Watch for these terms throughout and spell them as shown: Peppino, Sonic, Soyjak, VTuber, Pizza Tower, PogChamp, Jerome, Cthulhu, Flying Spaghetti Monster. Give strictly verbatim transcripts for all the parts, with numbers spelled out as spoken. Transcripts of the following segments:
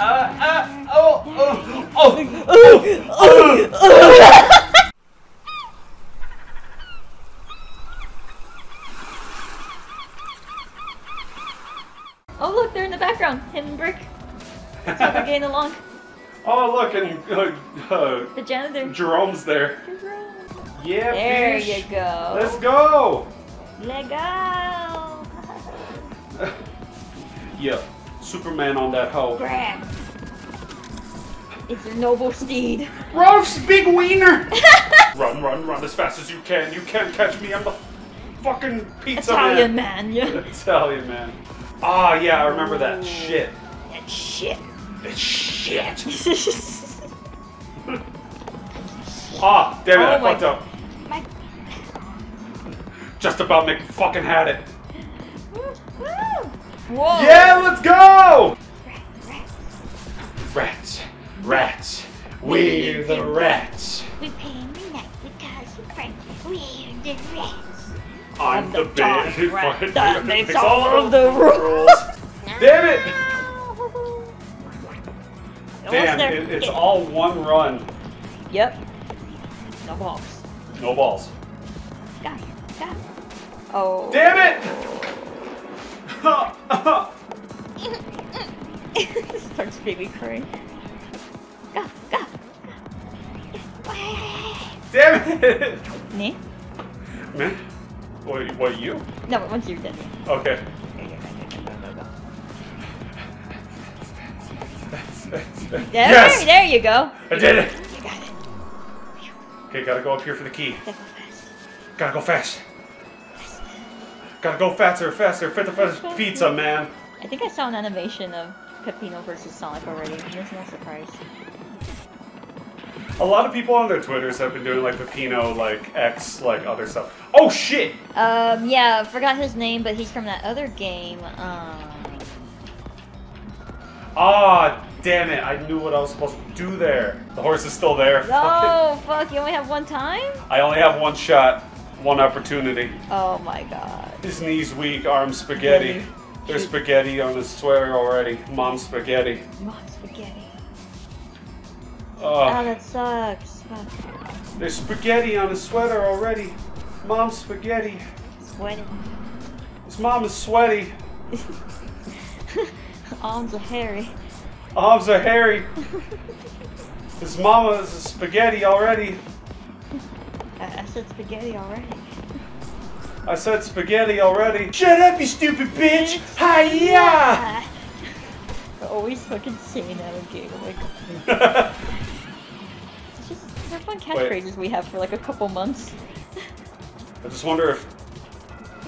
uh, oh, oh, oh, oh, oh. Oh, look, they're in the background. Him and Brick. That's how they're getting along. Oh, look, and uh, uh, the janitor. Jerome's there. Jerome. Yeah, there fish. You go. Let's go. Let go. Yep. Superman on that hoe. Grab. It's a noble steed. Ralph's big wiener. Run, run, run as fast as you can. You can't catch me. I'm the fucking pizza Italian man. Italian man. Yeah. Italian man. Ah, oh, yeah, I remember that. Ooh. Shit. That shit. That shit. Ah, oh, damn it, oh, I fucked up. My... Just about Mick fucking had it. Whoa. Yeah, let's go! Rats, rats, rats. We're the rats. We pay every night because we're friends. We're the rats. I'm, I'm the, the bad who fucking that makes all, all of the rules. Damn it! Damn, it, it's it. all one run. Yep. No balls. No balls. Got it. Got it. Oh. Damn it! Starts baby crying. Go, go. Damn it! Me? Me? What, what, you? No, but once you're dead. Okay. There, yes! There you go. I did it! You got it. Okay, gotta go up here for the key. Go fast. Gotta go fast. fast. Gotta go faster, faster, faster, faster, pizza, man. I think I saw an animation of Peppino versus Sonic already. There's no surprise. A lot of people on their Twitters have been doing like Peppino, like X, like other stuff. Oh shit! Um, yeah, forgot his name, but he's from that other game. Um... Ah, damn it! I knew what I was supposed to do there. The horse is still there. Oh fuck, fuck! You only have one time? I only have one shot, one opportunity. Oh my god. His knees weak, arms spaghetti. Really? There's Shoot. spaghetti on his sweater already. Mom spaghetti. Mom spaghetti. Oh. Oh, that sucks. Fuck. There's spaghetti on his sweater already. Mom's spaghetti. Sweaty. His mom is sweaty. Arms are hairy. Arms are hairy. His mama is spaghetti already. I, I said spaghetti already. I said spaghetti already. Shut up, you stupid bitch! Hi-ya! Always fucking singing out of game. Like, it's just they're fun catchphrases we have for like a couple months. I just wonder if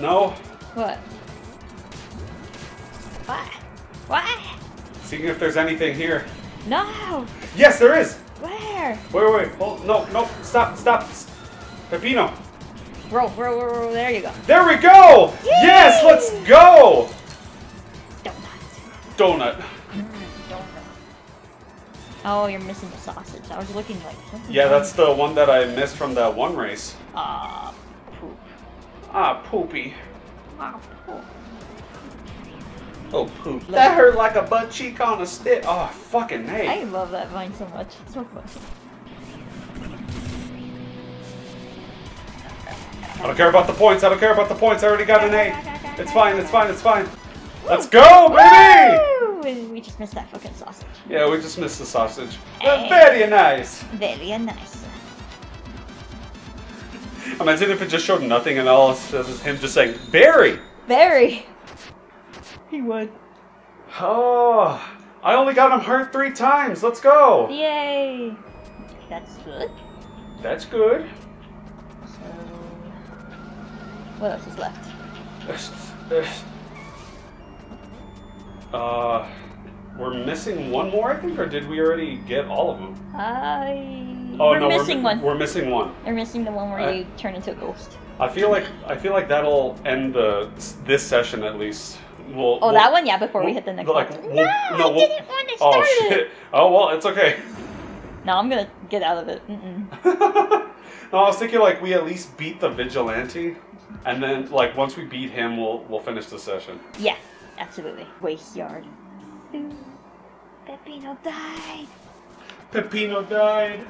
no. What? What? What? Seeing if there's anything here. No. Yes, there is. Where? Wait, wait, hold, no, no, stop, stop, Peppino. Roll, roll, roll, roll. There you go. There we go. Yay! Yes, let's go. Donut. Donut. Oh, you're missing the sausage. I was looking like something. Yeah, that's the one that I missed from that one race. Ah, uh, poop. Ah, poopy. Ah, poop. Oh, poop. That Look. hurt like a butt cheek on a stick. Oh, fucking hey. I love that vine so much. It's so fun. I don't care about the points. I don't care about the points. I already got an A. It's fine. It's fine. It's fine. Woo. Let's go, baby! Woo! We just missed that fucking sausage. Yeah, we just missed the sausage. Hey. Very nice. Very nice. Imagine if it just showed nothing and all just him just saying, Barry! Barry! He would. Oh, I only got him hurt three times. Let's go. Yay. That's good. That's good. So, what else is left? There's, there's... Uh, we're missing one more, I think, or did we already get all of them? I... Oh, we're no, missing we're, one. We're missing one. We're missing the one where I, you turn into a ghost. I feel like I feel like that'll end the this session at least. We'll, oh, we'll, that one, yeah. Before we'll, we hit the next like, one. We'll, no, no, I we'll, didn't want to start oh, shit. it. Oh well, it's okay. No, I'm gonna get out of it. Mm-mm. No, I was thinking like we at least beat the vigilante, and then like once we beat him, we'll we'll finish the session. Yeah. Absolutely. Waste yard. Ooh, that Peppino died. Peppino died.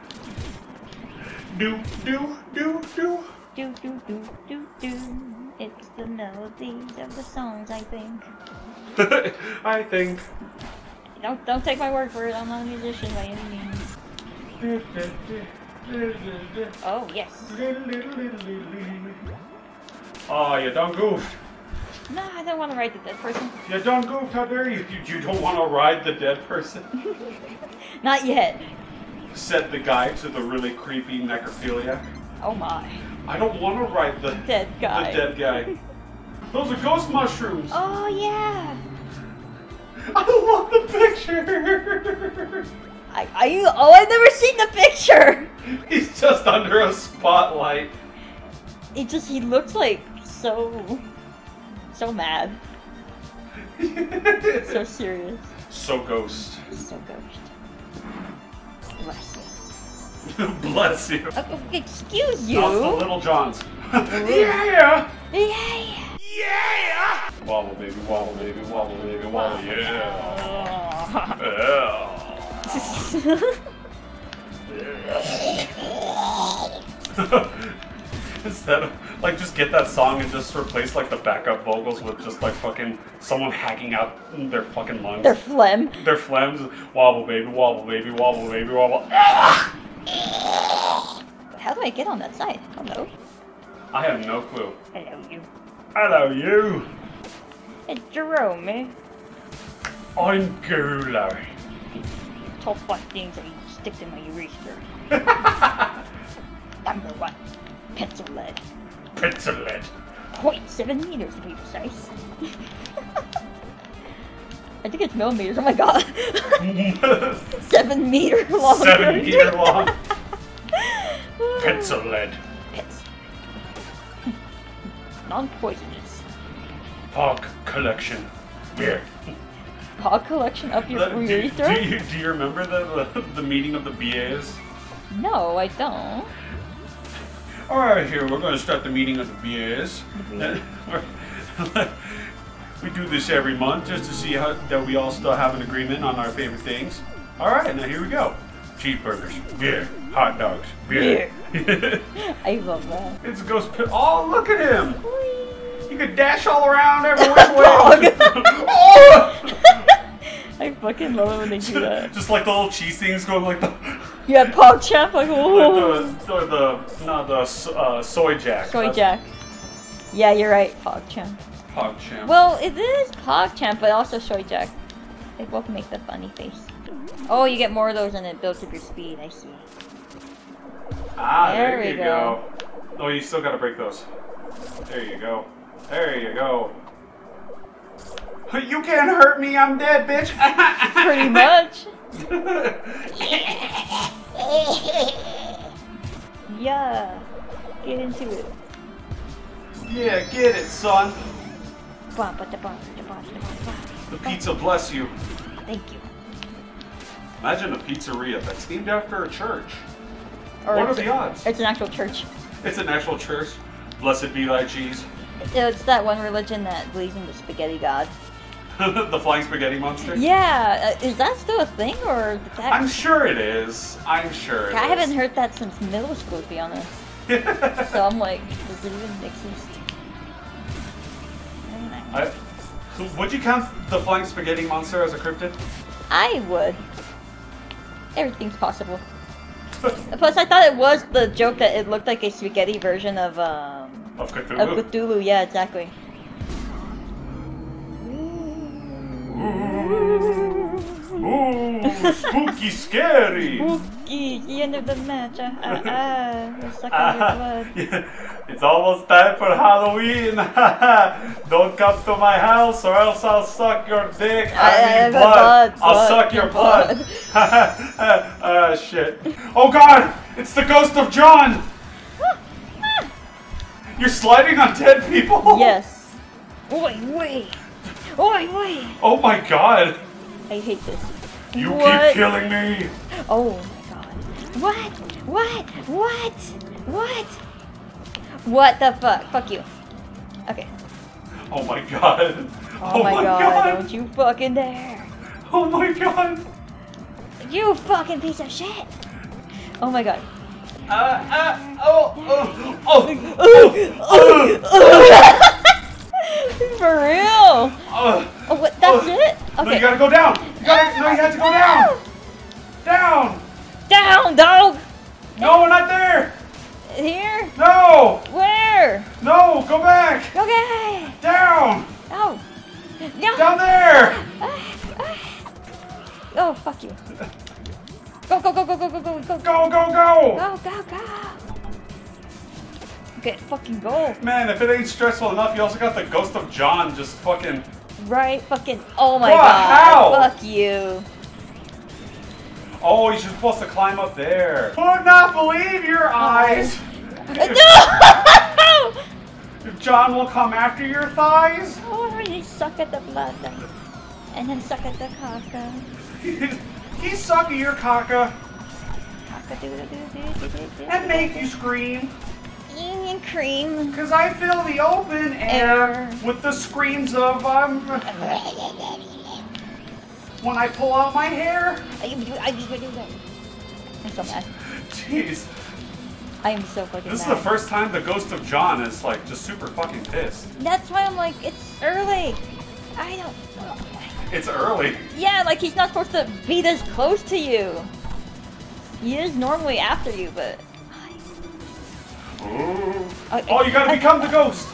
Do, do, do, do. Do, do, do, do, do. It's the melodies of the songs, I think. I think. Don't, don't take my word for it. I'm not a musician by any means. Oh, yes. Oh, you done goofed. No, I don't want to ride the dead person. You done goofed. How dare you? You, you don't want to ride the dead person? Not yet. Said the guy to the really creepy necrophiliac. Oh, my. I don't want to ride the dead guy. The dead guy. Those are ghost mushrooms. Oh, yeah. I love the picture! I, I, oh, I've never seen the picture! He's just under a spotlight. It just, he looks like so... so mad. So serious. So ghost. So ghost. Bless you. Bless you. Uh, excuse you! That's the Little Johns. Yeah! Yeah! Yeah! Wobble baby, wobble baby, wobble baby, wobble, yeah! Yeah! Instead of, like, just get that song and just replace, like, the backup vocals with just, like, fucking someone hacking out their fucking lungs. Their phlegm. Their phlegms. Wobble baby, wobble baby, wobble baby, wobble. How do I get on that side? Hello? I have no clue. Hello, you. Hello, you! It's Jerome, eh? I'm Gulo. Top five things that you stick to my eraser. Number one, pencil lead. Pencil lead? Point seven meters to be precise. I think it's millimeters, oh my god. Seven meter long. Seven meter long. Pencil lead. Non-poisonous. Pog collection. Yeah. Pog collection up your urethra? Do, do, you, do you remember the, the, the meeting of the B As? No, I don't. Alright, here, we're going to start the meeting of the B As. Mm-hmm. We do this every month just to see how that we all still have an agreement on our favorite things. Alright, now here we go. Cheeseburgers, beer, hot dogs, beer. beer. I love that. It's a ghost pit. Oh, look at him! You could dash all around every which way. Oh! I fucking love it when they do that. Just like the little cheese things going like the. You had PogChamp, like oh. the, the, the no the uh, Soyjak. Soyjak. Yeah, you're right. PogChamp. PogChamp. Well, it is PogChamp, but also Soyjak. They both make the funny face. Oh, you get more of those and it builds up your speed, I see. Ah, there, there you go. go. Oh, you still gotta break those. There you go. There you go. You can't hurt me, I'm dead, bitch! Pretty much. Yeah. Get into it. Yeah, get it, son. The pizza bless you. Thank you. Imagine a pizzeria that's named after a church. Or what are the odds? It's an actual church. It's an actual church. Blessed be thy cheese. It's that one religion that believes in the spaghetti god. The Flying Spaghetti Monster? Yeah. Uh, is that still a thing? or? That... I'm sure it is. I'm sure it I is. I haven't heard that since middle school, to be honest. So I'm like, does it even exist? I don't know. I, so would you count the Flying Spaghetti Monster as a cryptid? I would. Everything's possible. Plus, I thought it was the joke that it looked like a spaghetti version of, um... Of Cthulhu? Of Cthulhu, yeah, exactly. Ooh, ooh, spooky scary! Spooky, the end of the match, ah, ah, ah, you're sucking your blood. Yeah. It's almost time for Halloween, don't come to my house or else I'll suck your dick, I, I mean blood. blood, I'll blood, suck your blood. blood. uh, shit. Oh god, it's the ghost of John! You're sliding on dead people? Yes. Wait, wait. Oi, wait! Oh my god! I hate this. You what? Keep killing me! Oh my god. What? What? What? What? What the fuck? Fuck you. Okay. Oh my god. Oh, oh my god. god. Don't you fucking dare. Oh my god. You fucking piece of shit! Oh my god. Uh, uh, oh, oh, oh, oh, oh, oh. For real? Uh, oh, what, that's uh, it? Okay. No, you gotta go down! You gotta, no, you have to go down! Down! Down, dog! No, we're not there! Here? No! Where? No, go back! Okay! Down! Oh! No. Down there! Ah, ah. Oh, fuck you. Go, go, go, go, go, go, go, go, go, go, go! Go, go, go! Okay, fucking go. Man, if it ain't stressful enough, you also got the ghost of John just fucking... Right, fucking... Oh my what? God. How? Fuck you. Oh, you're supposed to climb up there. Would not believe your eyes! No! If John will come after your thighs? Oh, you suck at the blood. And then suck at the caca. He's sucking your caca. And make you scream. Eating cream. Because I fill the open air with the screams of... um. When I pull out my hair. I'm so mad. Jeez. I am so fucking This mad. Is the first time the ghost of John is like just super fucking pissed. That's why I'm like, it's early. I don't... Oh. It's early. Yeah, like he's not supposed to be this close to you. He is normally after you, but... Ooh. I, oh, you gotta I, become I, the ghost.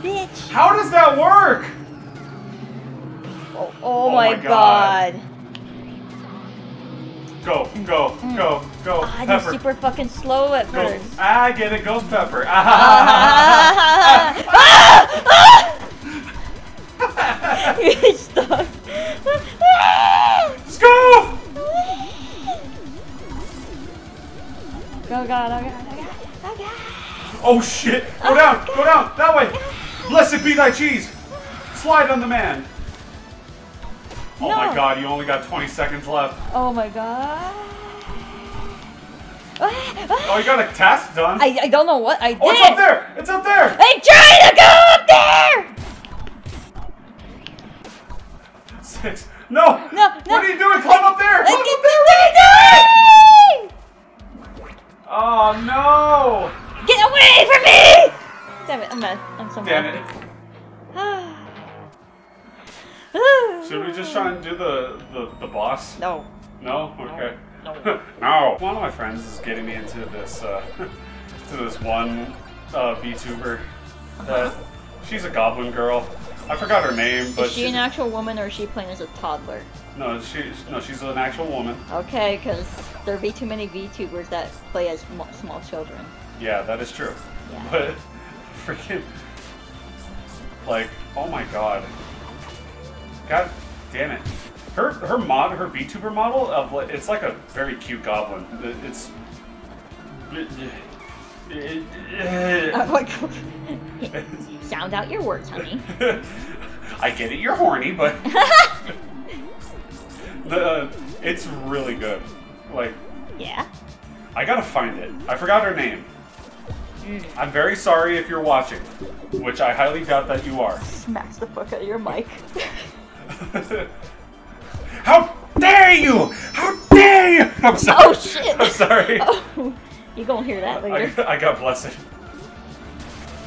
Bitch. How does that work? Oh, oh, oh my, my god. god. Go, go, mm. go, go. Ah, Pepper. You're super fucking slow at go. first. I get it, Ghost Pepper. You're stuck. Let's go! Go, God, oh God, oh God. Oh shit. Go oh, down, God. go down, that way. God. Blessed be thy cheese. Slide on the man. Oh no. My god, you only got twenty seconds left. Oh my god. Oh, you got a task done. I, I don't know what I did. Oh, it's up there. It's up there. I'm trying to go up there. Six. No. No, no. What are you doing? Climb up there. Climb up there. What are you doing? Oh, no. Get away from me. Damn it. I'm mad. I'm so mad. Damn it. Should we just try and do the, the, the boss? No. No? Okay. No. No. No. One of my friends is getting me into this uh, to this one uh, VTuber. Uh, she's a goblin girl. I forgot her name, but is she, she an actual woman or is she playing as a toddler? No, she no, she's an actual woman. Okay, because there be too many VTubers that play as small children. Yeah, that is true. Yeah. But freaking like, oh my god. God damn it. Her her mod, her VTuber model, of it's like a very cute goblin. It's... Sound out your words, honey. I get it, you're horny, but... the, uh, it's really good. Like... Yeah? I gotta find it. I forgot her name. I'm very sorry if you're watching, which I highly doubt that you are. Smacks the fuck out of your mic. How dare you! How dare you! I'm sorry. Oh shit! I'm sorry. Oh, you gonna hear that later. I, I got blessed.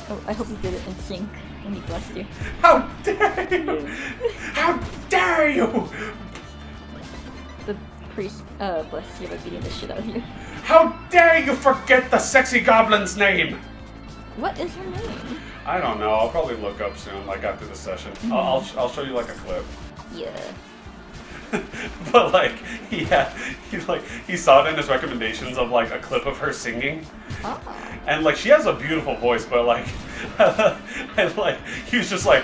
Oh, I hope you did it in sync and he blessed you. How dare you! How dare you! The priest uh, blessed you by beating the shit out of you. How dare you forget the sexy goblin's name! What is her name? I don't know. I'll probably look up soon. Like after the session, mm-hmm. I'll I'll show you like a clip. Yeah. But like, yeah, he like he saw it in his recommendations of like a clip of her singing, oh. And like she has a beautiful voice, but like, and like he was just like,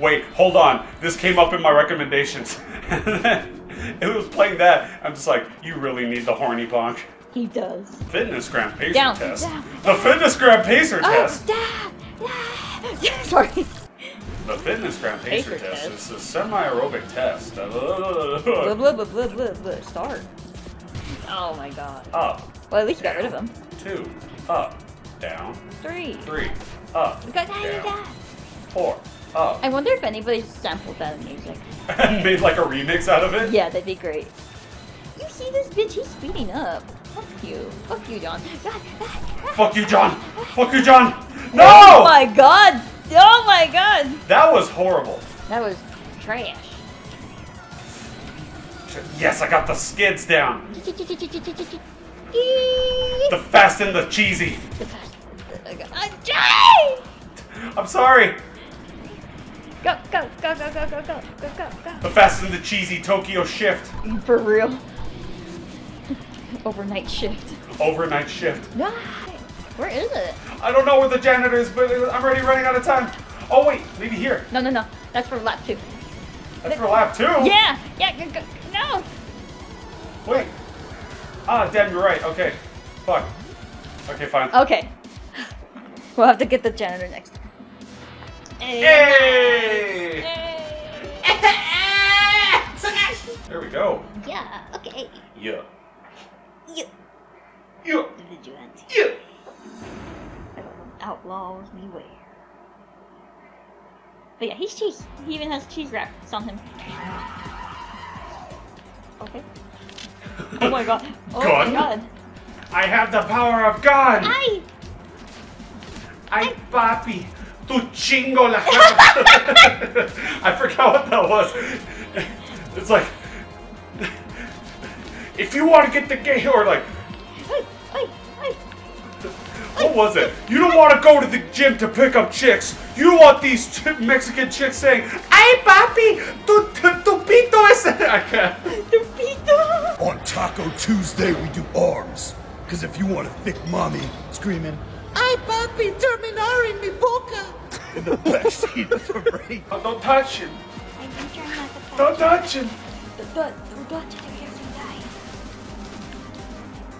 wait, hold on, this came up in my recommendations. And then it was playing that. I'm just like, you really need the horny bonk. He does. Fitness gram pacer down, test. Down, the down. Fitness gram pacer oh, test. Down. Yeah, sorry. The fitness gram pacer, pacer test, test is a semi-aerobic test. Blah, blah, blah, blah, blah, blah. Start. Oh my god. Up. Well, at least you got rid of them. Two. Up. Down. Three. Three. Up. We got down. down. Four. Up. I wonder if anybody sampled that in music. And made like a remix out of it? Yeah, that'd be great. see this bitch? He's speeding up. Fuck you. Fuck you, John. God. Fuck you, John. Fuck you, John. No! Oh my god. Oh my god. That was horrible. That was trash. Yes, I got the skids down. The fast and the cheesy. The fast. I'm sorry. Go, go, go, go, go, go, go, go, go, go. The fast and the cheesy Tokyo shift. For real. Overnight shift. Overnight shift. No. Where is it? I don't know where the janitor is, but I'm already running out of time. Oh, wait. Maybe here. No, no, no. That's for lap two. That's for lap two? Yeah. Yeah. Go, go. No. Wait. Ah, damn, you're right. Okay. Fuck. Okay, fine. Okay. We'll have to get the janitor next time. Hey! Hey! There we go. Yeah, okay. Yeah. Yeah. Yeah. Vigilante. Yeah. Outlaws beware. But yeah, he's cheese. He even has cheese wraps on him. Okay. Oh my god. Oh god. My god. I have the power of God! I! I, papi. Tu chingo la. I forgot what that was. It's like, if you want to get the game, or like, what was it? You don't want to go to the gym to pick up chicks. You want these Mexican chicks saying, "Ay, papi, tu tu pito es." I can't. Tu pito. On Taco Tuesday, we do arms, because if you want a thick mommy screaming, "Ay, papi, terminar in mi boca!" In the backseat of the rain. Oh, don't touch him. I can try not to touch don't touch him. Don't touch him. Don't touch him.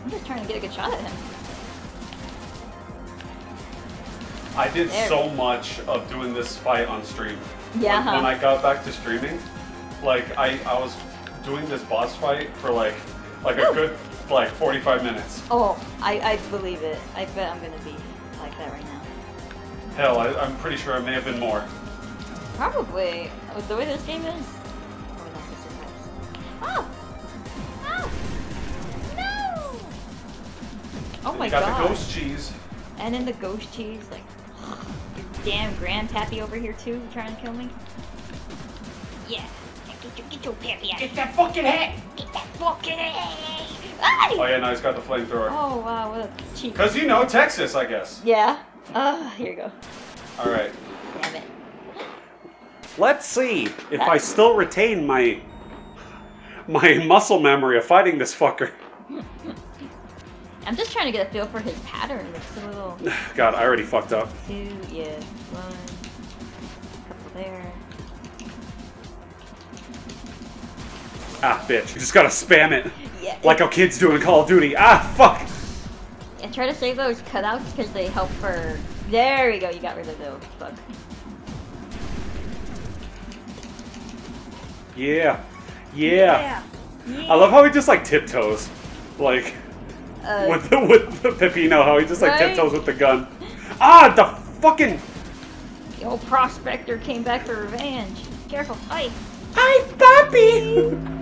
I'm just trying to get a good shot at him. I did there. so much of doing this fight on stream. Yeah. When, when I got back to streaming, like, I, I was doing this boss fight for, like, like a Ooh. good... like forty-five minutes. Oh, I, I believe it. I bet I'm gonna be like that right now. Hell, I, I'm pretty sure I may have been more. Probably. With the way this game is. Oh! Oh! No! Oh my god. Got the ghost cheese. And then the ghost cheese, like, damn Grand Pappy over here too, trying to kill me. Yeah. Get your, get your pappy out. Get that fucking hat! Get that fucking hat! Oh yeah, now he's got the flamethrower. Oh wow, what a cheat. Cause you know, Texas, I guess. Yeah. Uh, here you go. Alright. Damn it. Let's see if That's... I still retain my my muscle memory of fighting this fucker. I'm just trying to get a feel for his pattern. It's a little... God, I already fucked up. Two, yeah, one, couple there. Ah, bitch. You just gotta spam it. Yeah, like how kids do in Call of Duty. Ah, fuck! And try to save those cutouts because they help for... There we go, you got rid of those. Fuck. Yeah. Yeah. Yeah. I love how he just, like, tiptoes. Like, uh, with the, with the Peppino, how he just, like, right? tiptoes with the gun. Ah, the fucking... The old prospector came back for revenge. Careful. Ay! Ay, papi!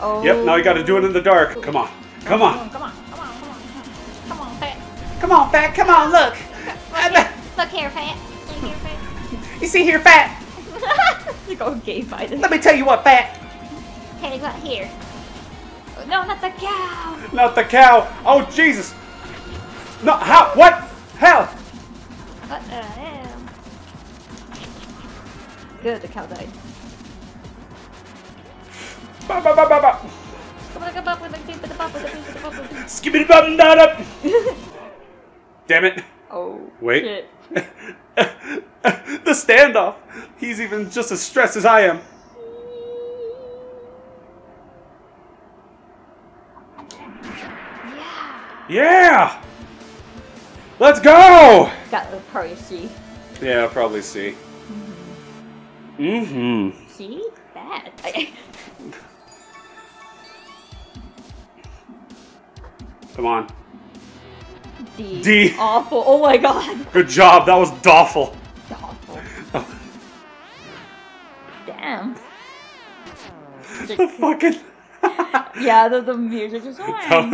Oh. Yep, now you gotta do it in the dark. Come on. Come on. Come on, come on, come on, come on. Come on, Fat. Come on, Fat. Come on, look. Look, look here, Fat. Look here, Fat. You see here, Fat? You're going gay by this. Let me tell you what, Fat. Hey, what here? Oh, no, not the cow. Not the cow. Oh, Jesus. No, how? What? Hell. What the hell? Good, the cow died. Ba ba ba ba ba. Skibidi bum da da. Damn it. Oh. Wait. Shit. The standoff. He's even just as stressed as I am. Yeah. Yeah. Let's go. That was probably C. Yeah, probably C. Mhm. Mm-hmm. See? Bad. Come on. D. D. Awful. Oh my god. Good job. That was dofful. Dofful. Oh. Damn. The fucking. Yeah, the, the music is fine.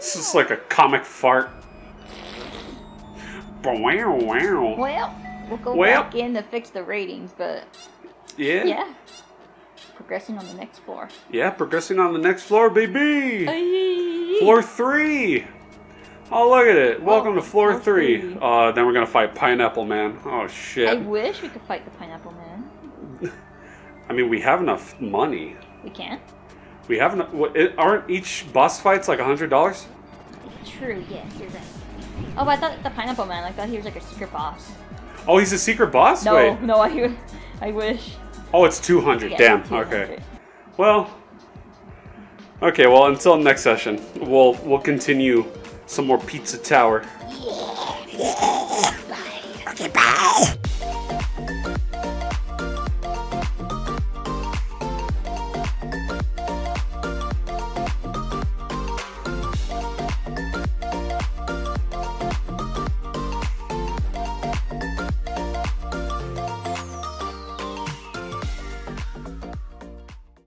This is like a comic fart. Wow, wow. Well, we'll go well. back in to fix the ratings, but... Yeah? Yeah. Progressing on the next floor. Yeah, progressing on the next floor, baby! Aye. Floor three! Oh, look at it. Welcome oh, to floor, floor three. three. Uh, then we're going to fight Pineapple Man. Oh, shit. I wish we could fight the Pineapple Man. I mean, we have enough money. We can? We have enough... What, it, aren't each boss fights like one hundred dollars? True, yes, you're right. Oh, but I thought the Pineapple Man, I thought he was like a secret boss. Oh, he's a secret boss? No, Wait. no, I, I wish. Oh, it's two hundred, yeah, damn. two hundred. Okay. Well... Okay, well, until next session, we'll, we'll continue... Some more Pizza Tower. Yeah.